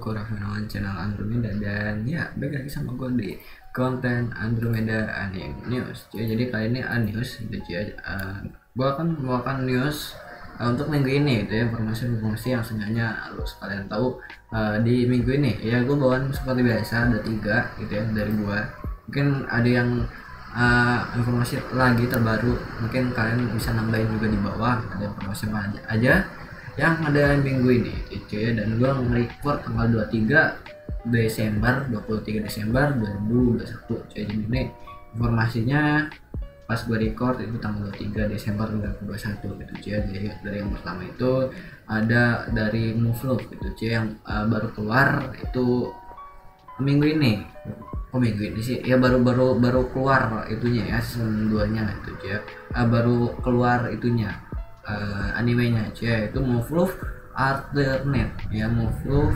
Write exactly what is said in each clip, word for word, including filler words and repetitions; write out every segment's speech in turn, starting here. Kurahmenon channel Andromeda, dan ya balik lagi sama gue di konten Andromeda Anime News. Jadi kali ini Anews gitu ya, uh, gue akan membawakan news uh, untuk minggu ini gitu ya, informasi-informasi yang sebenarnya lo sekalian tahu uh, di minggu ini. Ya gue bawaan seperti biasa ada tiga gitu ya dari gue. Mungkin ada yang Uh, informasi lagi terbaru, mungkin kalian bisa nambahin juga di bawah ada informasi apa aja, aja yang ada minggu ini gitu ya. Dan gue nge-record tanggal dua puluh tiga Desember dua puluh tiga Desember dua ribu dua puluh satu. Jadi ini informasinya pas gue record itu tanggal dua puluh tiga Desember dua ribu dua puluh satu gitu ya. Jadi dari yang pertama itu ada dari Muv-Luv gitu ya, yang uh, baru keluar itu minggu ini. Oh minggu ini sih ya, baru-baru baru keluar itunya ya, season dua nya itu ya, uh, baru keluar itunya uh, animenya ya, itu Muv-Luv Alternative ya, Muv-Luv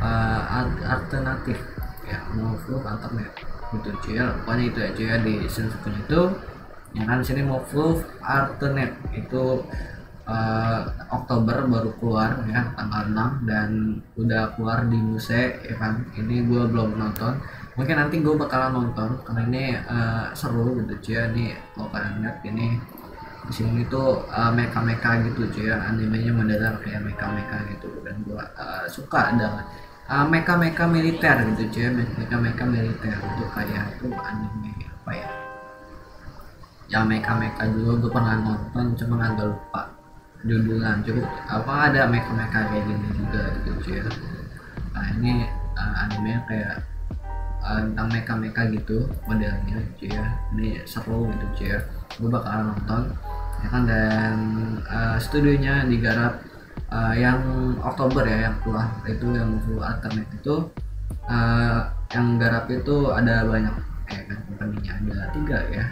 uh, Alternative ya, Muv-Luv Alternative gitu ya, pokoknya itu aja ya di season satunya itu ya kan. Sini Muv-Luv Alternative itu Uh, Oktober baru keluar ya, tanggal enam, dan udah keluar di Muse ya kan. Ini gue belum nonton, mungkin nanti gue bakalan nonton karena ini uh, seru gitu ya. Nih kalau kalian lihat ini di sini tuh uh, meka-meka gitu ya, animenya mendadak kayak meka-meka gitu, dan gue uh, suka ada uh, meka-meka militer gitu ya, meka-meka militer itu kayak itu anime apa ya, yang meka-meka dulu gue pernah nonton cuma agak lupa judulnya. Cukup apa ada meka-meka kayak gini juga gitu ya. Nah ini uh, anime kayak uh, tentang meka-meka gitu modelnya gitu ya, ini seru gitu ya, gue bakalan nonton ya kan. Dan uh, studionya digarap uh, yang Oktober ya, yang keluar itu yang full alternate itu uh, yang garap itu ada banyak eh kan, company-nya ada tiga ya,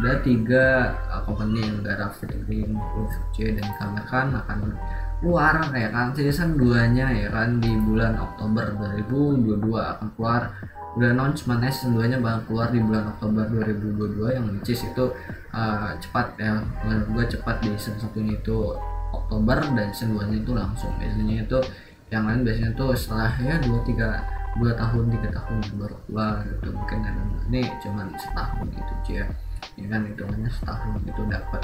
ada tiga uh, company yang garap film C dan kamerkan akan keluar ya kan, season dua nya ya kan, di bulan Oktober dua ribu dua puluh dua akan keluar. Udah announcement season dua nya bakal keluar di bulan Oktober dua ribu dua puluh dua, yang which is itu uh, cepat ya, menurut gua cepat. Di season satunya itu Oktober dan season dua nya itu langsung. Biasanya itu yang lain biasanya tuh setelah ya dua tiga dua tahun tiga tahun baru keluar gitu, mungkin kan ini cuman setahun gitu ya. Ya kan, hitungannya setahun itu dapat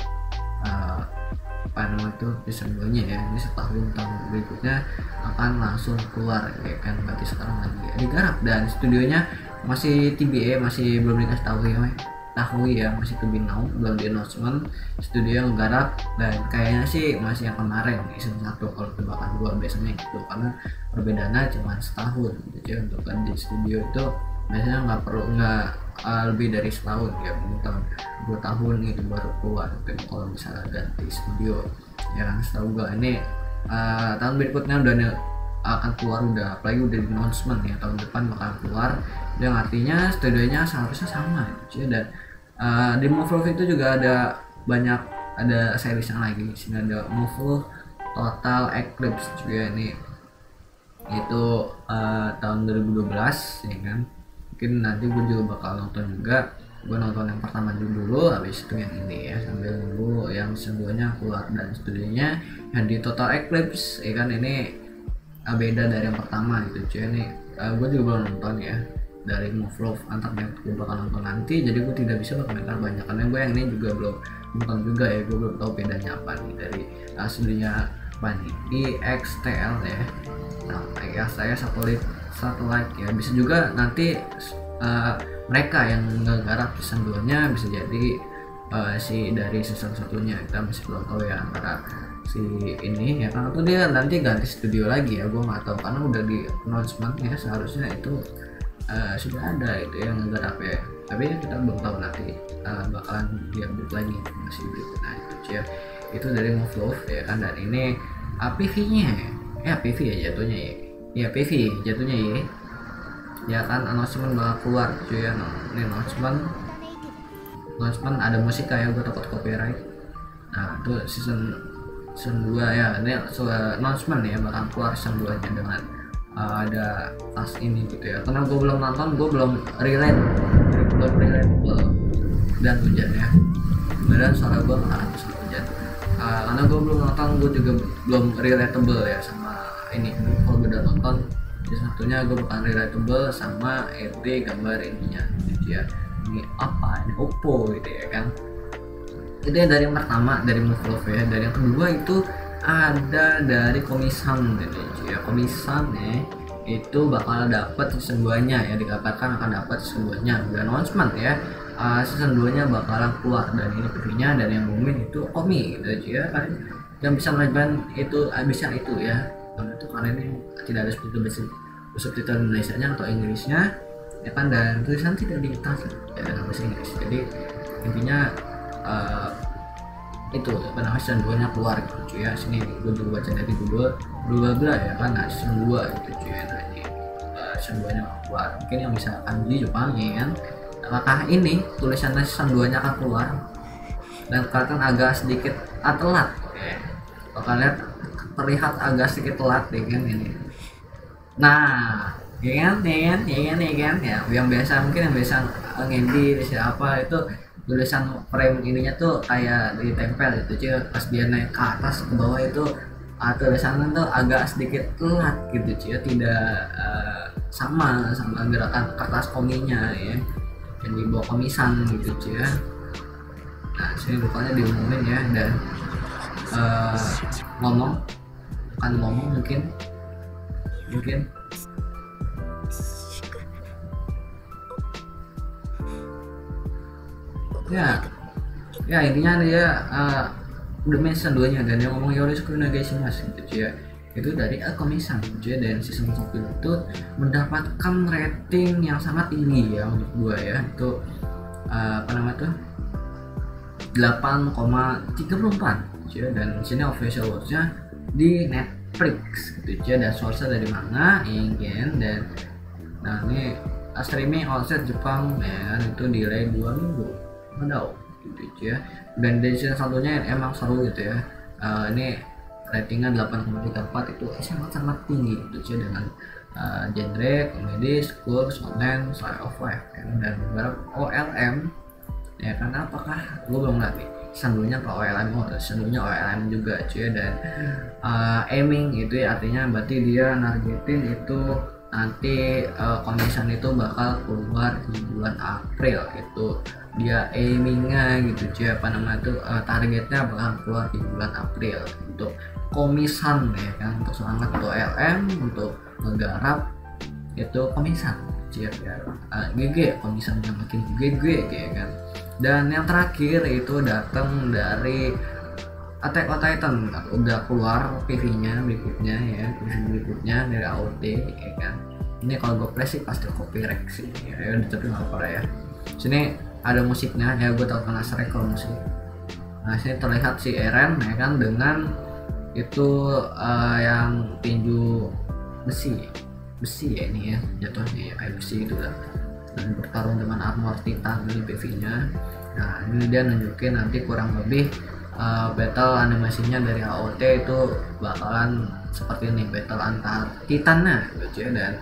uh, apa namanya tuh season dua nya ya, ini setahun, tahun berikutnya akan langsung keluar ya kan. Berarti sekarang lagi ya, digarap, dan studionya masih T B A, masih belum dikasih tahu ya, tahu ya masih to be known, belum di announcement studio yang garap. Dan kayaknya sih masih yang kemarin season satu kalau tebakan gua biasanya gitu, karena perbedaannya cuma setahun gitu ya. Untuk di studio itu biasanya nggak perlu nggak uh, lebih dari setahun ya, mungkin dua tahun itu baru keluar gitu, kalau misalnya ganti studio ya kan. Setahu gua ini uh, tahun berikutnya udah akan keluar, udah apalagi udah di announcement ya, tahun depan bakal keluar. Yang artinya studionya seharusnya sama gitu ya. Dan uh, di Muv-Luv itu juga ada banyak, ada series yang lagi. Di sini ada Muv-Luv Total Eclipse juga nih, itu uh, tahun dua ribu dua belas ya kan. Mungkin nanti gue juga bakal nonton juga, gue nonton yang pertama dulu, habis itu yang ini ya, sambil dulu yang sebelumnya keluar. Dan studionya yang di Total Eclipse ya kan, ini uh, beda dari yang pertama gitu ya. Nih uh, gue juga belum nonton ya dari Muv-Luv Alternative, gue bakal nonton nanti, jadi gue tidak bisa berkomentar banyak karena gue yang ini juga belum nonton juga ya, gue belum tahu bedanya apa nih dari aslinya apa nih di X T L ya. Nah ya saya satelit satelit ya, bisa juga nanti uh, mereka yang menggarap season dua nya bisa jadi uh, si dari season satunya, kita masih belum tahu ya antara si ini ya kan, atau dia nanti ganti studio lagi ya, gue nggak tahu karena udah di announcement ya, seharusnya itu Uh, sudah ada itu yang ngegarap ya, tapi kita belum tahu nanti uh, bakalan diupdate lagi masih berikutnya itu ya. Itu dari Muv-Luv ya kan. Dan ini A P V-nya ya, A P V ya jatuhnya ya, ya A P V jatuhnya ya, ya kan. Announcement bakal keluar cuy ya, ini announcement announcement ada musik kayak gue takut copyright. Nah itu season season dua ya, ini announcement ya bakal keluar season dua nya dengan Uh, ada tas ini gitu ya. Karena gue belum nonton, gue belum relate, belum relate dan hujan ya. Beneran suara gue nggak sama hujan. Uh, karena gue belum nonton, gue juga belum relatable ya sama ini. Kalau gue udah nonton, Yang satunya gue bukan relatable sama R D gambar ininya gitu ya, ini apa, ini Oppo gitu ya kan. Itu ya dari yang pertama dari Muv-Luv ya. Dari yang kedua itu ada dari Komisan gitu ya. Komisan ya itu bakal dapat season dua-nya ya, dikabarkan akan dapat season dua-nya. Udah announcement ya. Uh, season dua-nya bakalan keluar dan ini videonya, dan yang ngumumin itu Komi gitu aja ya. Kalian yang bisa melakukan itu bisa itu ya. Karena itu kalian yang tidak ada subtitle subtitle Indonesia-nya atau Inggrisnya ya kan, dan tulisan tidak ditranslate ya, dalam bahasa Inggris. Jadi intinya uh, itu apa season dua-nya keluar gitu ya. Sini gue juga baca dari Google dua belas ya kan, nah, season dua gitu ya. Nah, ini uh, season dua-nya keluar. Mungkin yang bisa anji Jepang ya kan. Apakah ini tulisannya season dua-nya akan keluar dan kelihatan agak sedikit ah, telat ya. Bakal lihat terlihat agak sedikit telat ya kan ini. Nah, ya kan ya kan ya kan ya kan ya. Yang biasa mungkin yang biasa ngedit siapa itu tulisan frame ininya tuh kayak ditempel gitu cuy, pas dia naik ke atas ke bawah itu atau tulisannya tuh agak sedikit telat gitu cuy, tidak uh, sama sama gerakan kertas kominya ya yang dibawa Komisan gitu cuy ya. Nah sini rupanya diumumin ya, dan uh, ngomong kan ngomong mungkin mungkin ya ya intinya dia uh, udah mention duanya, dan yang ngomong Yoris Kunagasimas gitu ya, itu dari uh, Komisan gitu ya. Dan season satu itu mendapatkan rating yang sangat tinggi ya untuk gua ya, itu uh, apa nama tuh delapan koma tiga empat gitu ya. Dan sini official watch-nya di Netflix gitu ya, dan source-nya dari mana ingin, dan nah ini uh, streaming outset Jepang ya, itu delay dua minggu mendau gitu ya. Dan dari season satunya emang seru gitu ya. Uh, ini ratingnya delapan koma tiga empat itu sangat sangat tinggi gitu ya, dengan uh, genre komedi, school, online, slice of life ya. Dan beberapa O L M ya, karena apakah gue belum lihat nih selanjutnya ke O L M, oh selanjutnya O L M juga cuy. Dan uh, aiming itu ya, artinya berarti dia nargetin itu nanti uh, Komisan itu bakal keluar di bulan April itu dia aimingnya gitu cuy, apa namanya tuh uh, targetnya bakal keluar di bulan April untuk Komisan ya kan, untuk semangat untuk L M untuk menggarap itu Komisan cuy ya, uh, G G Komisan yang makin G G ya kan. Dan yang terakhir itu datang dari Attack on Titan, udah keluar P V-nya berikutnya ya, berikutnya dari A O T ya kan. Ini kalau gue play sih pasti copyright sih ya, ya tapi nggak apa ya. Sini ada musiknya ya, gue tau penasaran kalau musik. Nah sini terlihat si Eren ya kan, dengan itu uh, yang tinju besi besi ya ini ya, jatuhnya ya kayak besi gitu lah, dan bertarung dengan armor titan ini P V-nya. Nah ini dia nunjukin nanti kurang lebih Uh, battle animasinya dari A O T itu bakalan seperti ini, battle antar titannya gitu ya. Dan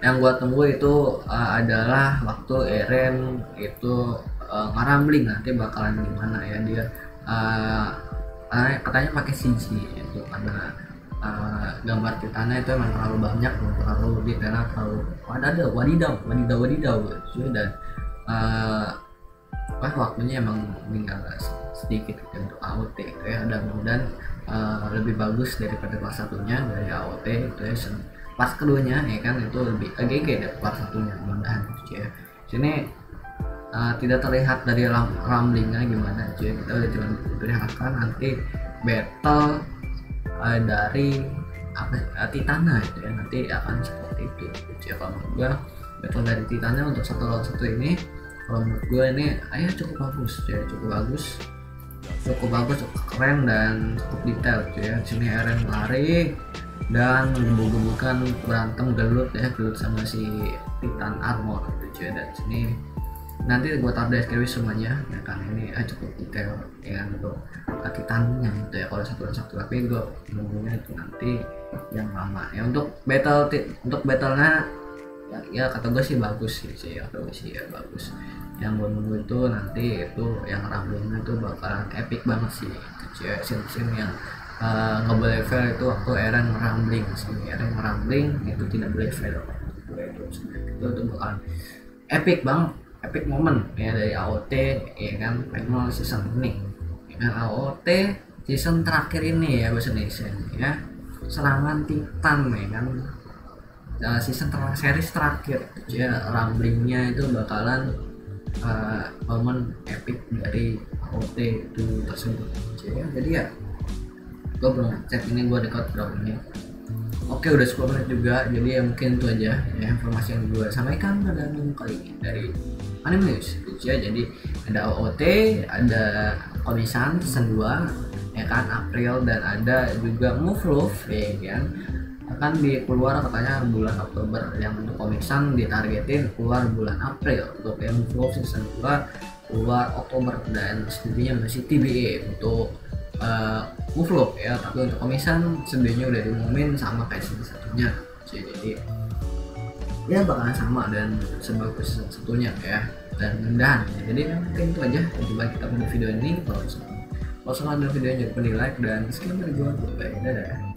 yang gua tunggu itu uh, adalah waktu Eren itu uh, ngarambling nanti bakalan gimana ya dia, uh, katanya pakai C G itu karena uh, gambar titannya itu memang terlalu banyak, terlalu detail, terlalu wadidaw wadidaw wadidaw wadidaw gitu. Dan uh, wah waktunya emang tinggal sedikit gitu untuk A O T gitu ya. Mudah-mudahan uh, lebih bagus daripada kelas satunya dari A O T itu ya. Pas keduanya ya kan itu lebih A G G dari kelas satunya, mudah-mudahan gitu ya. Sini uh, tidak terlihat dari ramblingnya gimana cuy, kita udah cuma perlihatkan nanti battle uh, dari apa uh, Titana gitu ya, nanti akan seperti itu gitu ya. Kalau menurut gua battle dari Titana untuk satu lawan satu ini, kalau menurut gue ini ayah cukup bagus ya, cukup bagus cukup bagus cukup keren dan cukup detail cuy ya. Sini Eren lari dan gebuk-gebukan berantem gelut ya, gelut sama si Titan Armor gitu cuy. Dan sini nanti gue taruh deskripsi semuanya ya kan, ini ah, cukup detail ya untuk Titannya gitu ya, kalau satu satu tapi gue nunggunya itu nanti yang lama ya. Untuk battle untuk battlenya ya kata gue sih bagus sih cuy, kata gue sih ya bagus. Yang gue nunggu itu nanti itu yang ramblingnya tuh bakalan epic banget sih cuy, scene-scene yang uh, nggak boleh fail itu waktu Eren merambling. Sebelum Eren merambling itu tidak boleh fail. Itu itu bukan epic banget, epic moment ya dari A O T ya kan, final season ini. Dan A O T season terakhir ini ya bahasa Indonesia ya. Serangan Titan ya kan. Uh, season terakhir, series terakhir ya, ramblingnya itu bakalan uh, momen epic dari A O T itu tersebut ya. Jadi ya gue belum cek ini, gue record berapa menit. Oke, udah sepuluh menit juga, jadi ya mungkin itu aja ya informasi yang gue sampaikan pada minggu kali ini dari Anime News ya. Jadi ada O O T, ada Komi Can't season dua ya kan, April, dan ada juga Muv-Luv ya kan, akan dikeluar katanya bulan Oktober. Yang untuk Komi Can't ditargetin keluar bulan April, untuk yang Muv-Luv season dua keluar Oktober, dan studinya masih T B A untuk uh, Muv-Luv ya. Tapi untuk Komi Can't sebenarnya udah diumumin sama kayak season satunya, jadi ya bakalan sama dan sebagus season satunya ya, dan mudah. Jadi mungkin itu aja, coba kita buat video ini. Kalau suka, kalau suka dengan video ini, jangan lupa di like dan subscribe juga. Bye, dadah.